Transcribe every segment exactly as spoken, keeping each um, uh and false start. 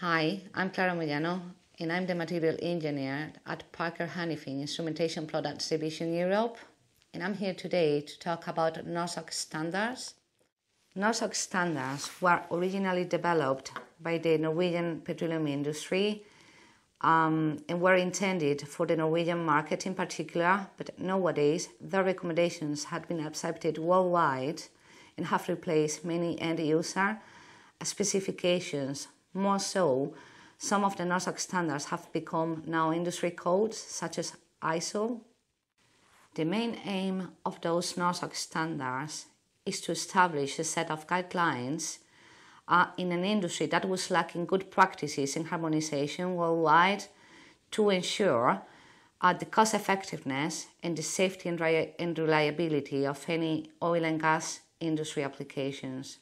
Hi, I'm Clara Moyano, and I'm the Material Engineer at Parker Hannifin Instrumentation Products Division Europe, and I'm here today to talk about NORSOK standards. NORSOK standards were originally developed by the Norwegian petroleum industry um, and were intended for the Norwegian market in particular, but nowadays their recommendations have been accepted worldwide and have replaced many end-user specifications. More so, some of the NORSOK standards have become now industry codes, such as I S O. The main aim of those NORSOK standards is to establish a set of guidelines uh, in an industry that was lacking good practices in harmonization worldwide to ensure uh, the cost effectiveness and the safety and, re and reliability of any oil and gas industry applications.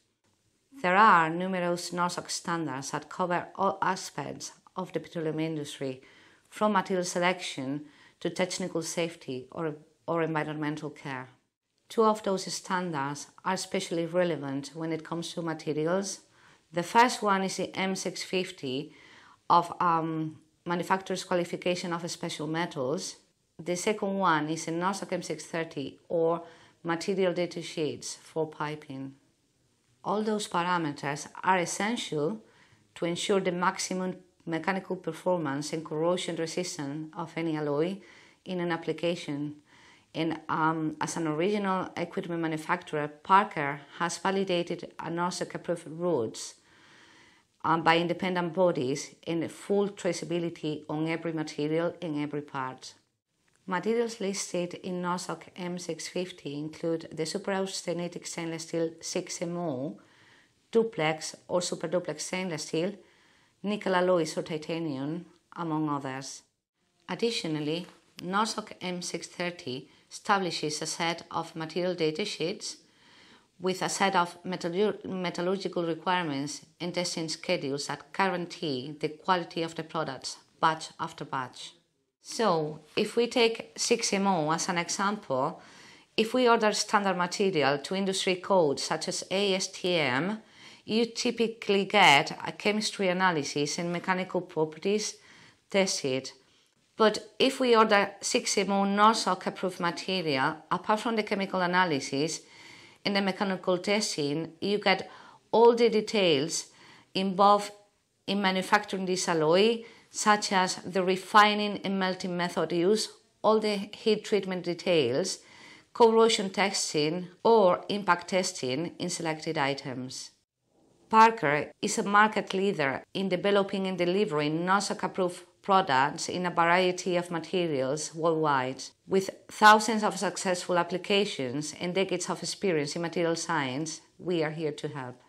There are numerous NORSOK standards that cover all aspects of the petroleum industry, from material selection to technical safety or, or environmental care. Two of those standards are especially relevant when it comes to materials. The first one is the M six fifty of um, Manufacturer's Qualification of Special Metals. The second one is the NORSOK M six thirty or Material Data Sheets for Piping. All those parameters are essential to ensure the maximum mechanical performance and corrosion resistance of any alloy in an application. And um, as an original equipment manufacturer, Parker has validated NORSOK-approved routes um, by independent bodies and full traceability on every material and every part. Materials listed in NORSOK M six fifty include the superaustenitic stainless steel six M O, duplex or superduplex stainless steel, nickel alloys or titanium, among others. Additionally, NORSOK M six thirty establishes a set of material data sheets with a set of metallurgical requirements and testing schedules that guarantee the quality of the products batch after batch. So, if we take six M O as an example, if we order standard material to industry codes such as A S T M, you typically get a chemistry analysis and mechanical properties tested. But if we order six M O NORSOK approved material, apart from the chemical analysis and the mechanical testing, you get all the details involved in manufacturing this alloy, such as the refining and melting method used, all the heat treatment details, corrosion testing or impact testing in selected items. Parker is a market leader in developing and delivering NORSOK-approved products in a variety of materials worldwide, with thousands of successful applications and decades of experience in material science. We are here to help.